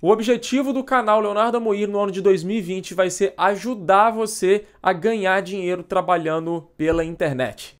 O objetivo do canal Leonardo Amoyr no ano de 2020 vai ser ajudar você a ganhar dinheiro trabalhando pela internet.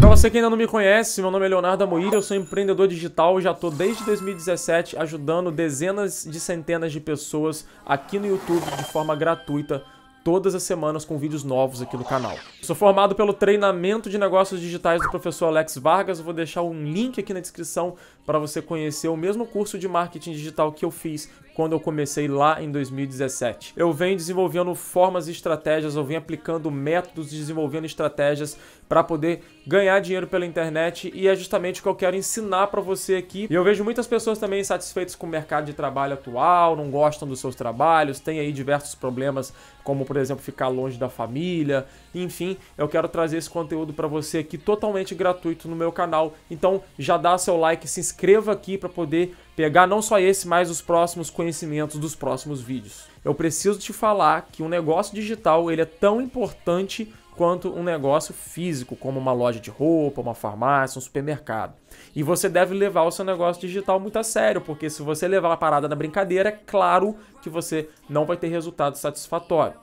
Para você que ainda não me conhece, meu nome é Leonardo Amoyr, eu sou empreendedor digital, já estou desde 2017 ajudando dezenas de centenas de pessoas aqui no YouTube de forma gratuita, todas as semanas com vídeos novos aqui no canal. Sou formado pelo treinamento de negócios digitais do professor Alex Vargas, vou deixar um link aqui na descrição para você conhecer o mesmo curso de marketing digital que eu fiz quando eu comecei lá em 2017. Eu venho desenvolvendo formas e estratégias, eu venho aplicando métodos, desenvolvendo estratégias para poder ganhar dinheiro pela internet e é justamente o que eu quero ensinar para você aqui. E eu vejo muitas pessoas também insatisfeitas com o mercado de trabalho atual, não gostam dos seus trabalhos, tem aí diversos problemas como, por exemplo, ficar longe da família, enfim, eu quero trazer esse conteúdo para você aqui totalmente gratuito no meu canal. Então já dá seu like, se inscreva aqui para poder pegar não só esse, mas os próximos conhecimentos dos próximos vídeos. Eu preciso te falar que um negócio digital ele é tão importante quanto um negócio físico, como uma loja de roupa, uma farmácia, um supermercado. E você deve levar o seu negócio digital muito a sério, porque se você levar a parada na brincadeira, é claro que você não vai ter resultado satisfatório.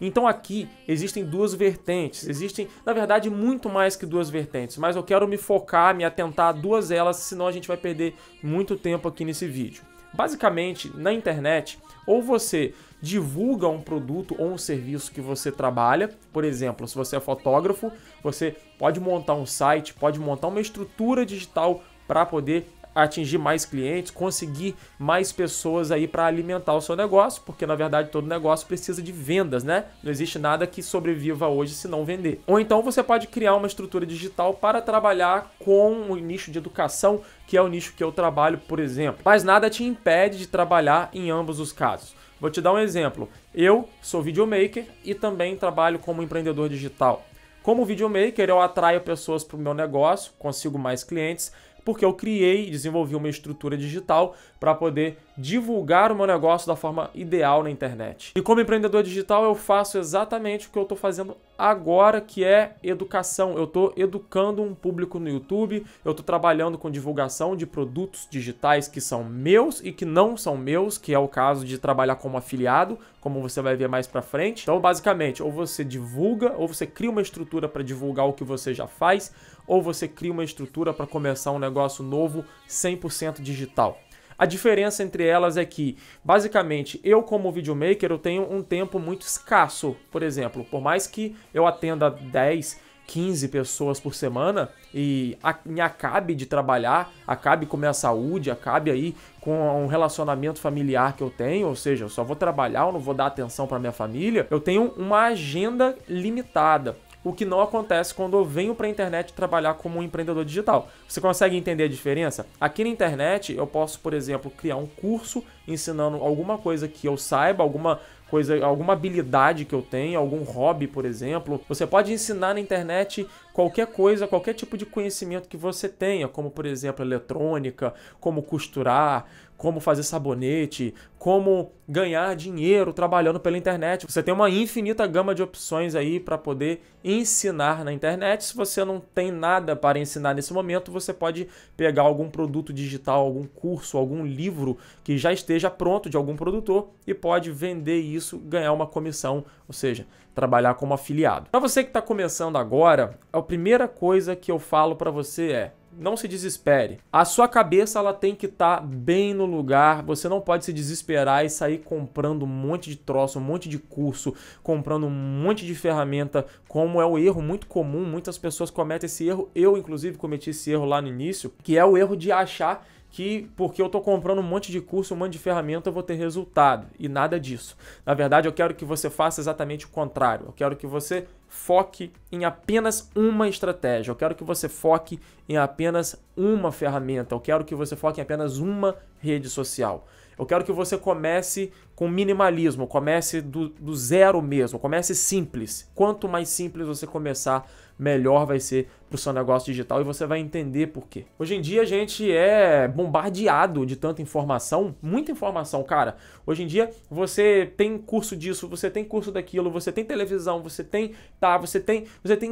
Então aqui existem duas vertentes, existem, na verdade, muito mais que duas vertentes, mas eu quero me focar, me atentar a duas delas, senão a gente vai perder muito tempo aqui nesse vídeo. Basicamente, na internet, ou você divulga um produto ou um serviço que você trabalha, por exemplo, se você é fotógrafo, você pode montar um site, pode montar uma estrutura digital para poder atingir mais clientes, conseguir mais pessoas aí para alimentar o seu negócio, porque na verdade todo negócio precisa de vendas, né? Não existe nada que sobreviva hoje se não vender. Ou então você pode criar uma estrutura digital para trabalhar com o nicho de educação, que é o nicho que eu trabalho, por exemplo. Mas nada te impede de trabalhar em ambos os casos. Vou te dar um exemplo. Eu sou videomaker e também trabalho como empreendedor digital. Como videomaker, eu atraio pessoas para o meu negócio, consigo mais clientes, porque eu criei e desenvolvi uma estrutura digital para poder divulgar o meu negócio da forma ideal na internet. E como empreendedor digital, eu faço exatamente o que eu estou fazendo agora, que é educação. Eu estou educando um público no YouTube, eu estou trabalhando com divulgação de produtos digitais que são meus e que não são meus, que é o caso de trabalhar como afiliado, como você vai ver mais para frente. Então, basicamente, ou você divulga, ou você cria uma estrutura para divulgar o que você já faz, ou você cria uma estrutura para começar um negócio novo 100% digital. A diferença entre elas é que, basicamente, eu como videomaker, eu tenho um tempo muito escasso. Por exemplo, por mais que eu atenda 10, 15 pessoas por semana e me acabe de trabalhar, acabe com minha saúde, acabe aí com um relacionamento familiar que eu tenho, ou seja, eu só vou trabalhar, eu não vou dar atenção para minha família, eu tenho uma agenda limitada. O que não acontece quando eu venho para a internet trabalhar como um empreendedor digital. Você consegue entender a diferença? Aqui na internet eu posso, por exemplo, criar um curso ensinando alguma coisa que eu saiba, alguma coisa, alguma habilidade que eu tenho, algum hobby, por exemplo. Você pode ensinar na internet qualquer coisa, qualquer tipo de conhecimento que você tenha, como, por exemplo, eletrônica, como costurar, como fazer sabonete, como ganhar dinheiro trabalhando pela internet. Você tem uma infinita gama de opções aí para poder ensinar na internet. Se você não tem nada para ensinar nesse momento, você pode pegar algum produto digital, algum curso, algum livro que já esteja pronto de algum produtor e pode vender isso, ganhar uma comissão, ou seja, trabalhar como afiliado. Para você que está começando agora, a primeira coisa que eu falo para você é: não se desespere. A sua cabeça ela tem que estar bem no lugar. Você não pode se desesperar e sair comprando um monte de troço, um monte de curso, comprando um monte de ferramenta, como é o erro muito comum. Muitas pessoas cometem esse erro. Eu, inclusive, cometi esse erro lá no início, que é o erro de achar que porque eu estou comprando um monte de curso, um monte de ferramenta, eu vou ter resultado. E nada disso. Na verdade, eu quero que você faça exatamente o contrário. Eu quero que você foque em apenas uma estratégia. Eu quero que você foque em apenas uma ferramenta. Eu quero que você foque em apenas uma rede social. Eu quero que você comece com minimalismo, comece do zero mesmo, comece simples. Quanto mais simples você começar, melhor vai ser para o seu negócio digital e você vai entender por quê. Hoje em dia a gente é bombardeado de tanta informação, muita informação, cara. Hoje em dia você tem curso disso, você tem curso daquilo, você tem televisão, você tem tá, você tem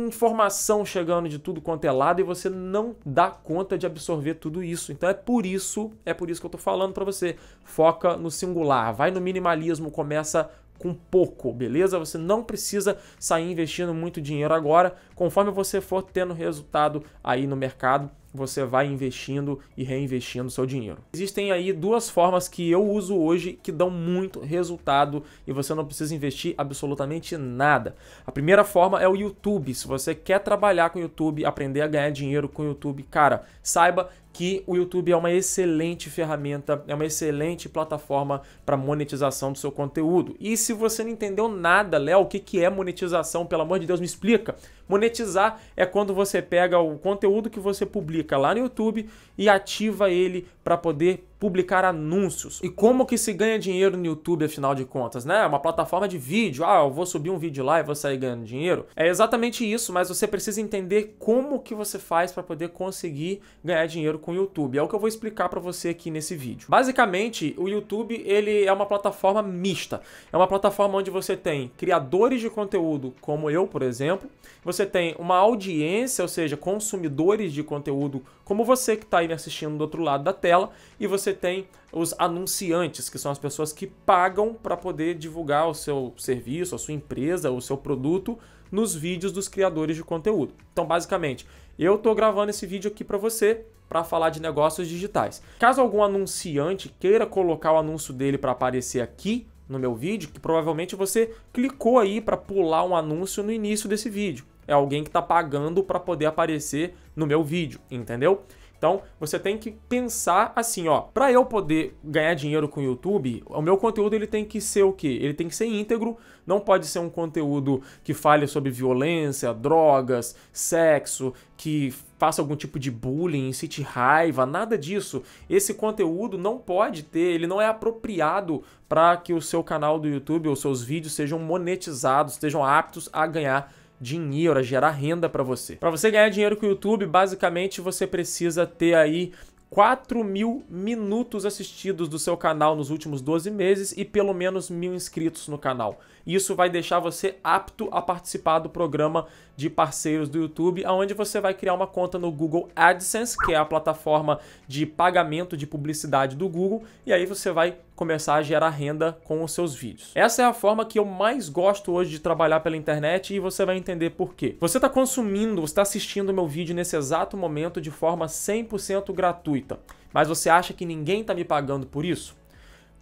informação chegando de tudo quanto é lado e você não dá conta de absorver tudo isso. Então é por isso que eu tô falando para você, foca no singular, vai no minimalismo, começa com pouco, beleza? Você não precisa sair investindo muito dinheiro agora. Conforme você for tendo resultado aí no mercado, você vai investindo e reinvestindo seu dinheiro. Existem aí duas formas que eu uso hoje que dão muito resultado e você não precisa investir absolutamente nada. A primeira forma é o YouTube. Se você quer trabalhar com o YouTube, aprender a ganhar dinheiro com o YouTube, cara, saiba que o YouTube é uma excelente ferramenta, é uma excelente plataforma para monetização do seu conteúdo. E se você não entendeu nada, Léo, o que é monetização? Pelo amor de Deus, me explica. Monetizar é quando você pega o conteúdo que você publica lá no YouTube e ativa ele para poder publicar anúncios. E como que se ganha dinheiro no YouTube, afinal de contas, né? É uma plataforma de vídeo. Ah, eu vou subir um vídeo lá e vou sair ganhando dinheiro. É exatamente isso, mas você precisa entender como que você faz para poder conseguir ganhar dinheiro com o YouTube. É o que eu vou explicar para você aqui nesse vídeo. Basicamente, o YouTube, ele é uma plataforma mista. É uma plataforma onde você tem criadores de conteúdo, como eu, por exemplo. Você tem uma audiência, ou seja, consumidores de conteúdo, como você que está aí me assistindo do outro lado da tela. E você tem os anunciantes, que são as pessoas que pagam para poder divulgar o seu serviço, a sua empresa, o seu produto nos vídeos dos criadores de conteúdo. Então, basicamente, eu estou gravando esse vídeo aqui para você para falar de negócios digitais. Caso algum anunciante queira colocar o anúncio dele para aparecer aqui no meu vídeo, que provavelmente você clicou aí para pular um anúncio no início desse vídeo. É alguém que está pagando para poder aparecer no meu vídeo, entendeu? Então, você tem que pensar assim, ó, para eu poder ganhar dinheiro com o YouTube, o meu conteúdo ele tem que ser o quê? Ele tem que ser íntegro, não pode ser um conteúdo que fale sobre violência, drogas, sexo, que faça algum tipo de bullying, incite raiva, nada disso. Esse conteúdo não pode ter, ele não é apropriado para que o seu canal do YouTube ou seus vídeos sejam monetizados, estejam aptos a ganhar dinheiro, a gerar renda para você. Para você ganhar dinheiro com o YouTube, basicamente você precisa ter aí 4 mil minutos assistidos do seu canal nos últimos 12 meses e pelo menos 1.000 inscritos no canal. Isso vai deixar você apto a participar do programa de parceiros do YouTube, onde você vai criar uma conta no Google AdSense, que é a plataforma de pagamento de publicidade do Google, e aí você vai começar a gerar renda com os seus vídeos. Essa é a forma que eu mais gosto hoje de trabalhar pela internet e você vai entender por quê. Você está consumindo, você está assistindo o meu vídeo nesse exato momento de forma 100% gratuita, mas você acha que ninguém está me pagando por isso?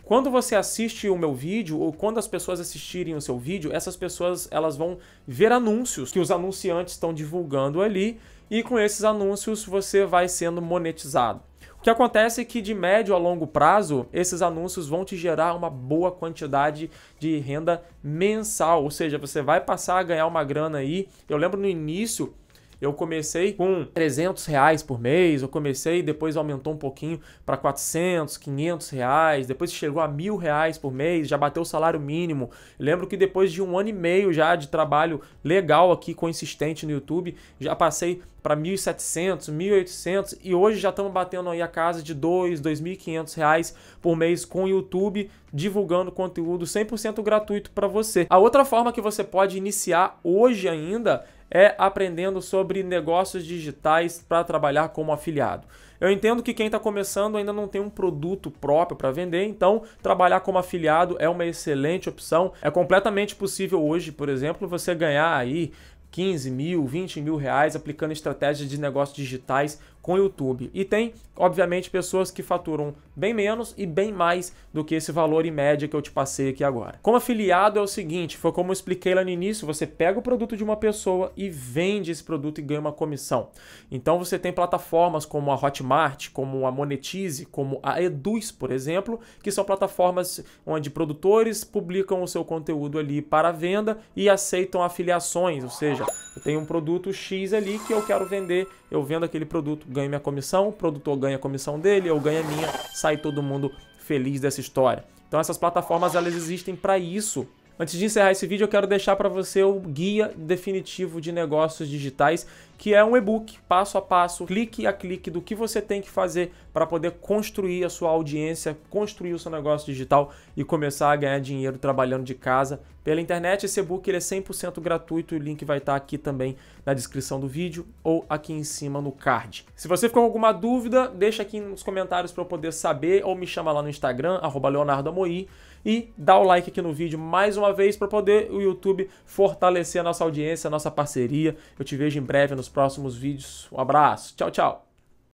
Quando você assiste o meu vídeo ou quando as pessoas assistirem o seu vídeo, essas pessoas elas vão ver anúncios que os anunciantes estão divulgando ali e com esses anúncios você vai sendo monetizado. O que acontece é que de médio a longo prazo, esses anúncios vão te gerar uma boa quantidade de renda mensal, ou seja, você vai passar a ganhar uma grana aí. Eu lembro no início, eu comecei com R$300 por mês, eu comecei, depois aumentou um pouquinho para 400, R$500, depois chegou a R$1.000 por mês, já bateu o salário mínimo. Eu lembro que depois de um ano e meio já de trabalho legal aqui, consistente no YouTube, já passei para 1.700, 1.800 e hoje já estamos batendo aí a casa de R$2.000, R$2.500 por mês com o YouTube, divulgando conteúdo 100% gratuito para você. A outra forma que você pode iniciar hoje ainda é aprendendo sobre negócios digitais para trabalhar como afiliado. Eu entendo que quem está começando ainda não tem um produto próprio para vender, então trabalhar como afiliado é uma excelente opção. É completamente possível hoje, por exemplo, você ganhar aí 15 mil, 20 mil reais aplicando estratégias de negócios digitais com o YouTube. E tem, obviamente, pessoas que faturam bem menos e bem mais do que esse valor em média que eu te passei aqui agora. Como afiliado é o seguinte, foi como eu expliquei lá no início, você pega o produto de uma pessoa e vende esse produto e ganha uma comissão. Então você tem plataformas como a Hotmart, como a Monetize, como a Eduzz, por exemplo, que são plataformas onde produtores publicam o seu conteúdo ali para venda e aceitam afiliações, ou seja, eu tenho um produto X ali que eu quero vender, eu vendo aquele produto, ganho minha comissão, o produtor ganha a comissão dele, eu ganho a minha, sai todo mundo feliz dessa história. Então essas plataformas elas existem para isso. Antes de encerrar esse vídeo, eu quero deixar para você o guia definitivo de negócios digitais que é um e-book passo a passo, clique a clique do que você tem que fazer para poder construir a sua audiência, construir o seu negócio digital e começar a ganhar dinheiro trabalhando de casa pela internet. Esse e-book ele é 100% gratuito e o link vai estar aqui também na descrição do vídeo ou aqui em cima no card. Se você ficou com alguma dúvida, deixa aqui nos comentários para eu poder saber ou me chama lá no Instagram, @LeonardoAmoyr, e dá o like aqui no vídeo mais uma vez para poder o YouTube fortalecer a nossa audiência, a nossa parceria. Eu te vejo em breve nos próximos vídeos. Um abraço, tchau, tchau!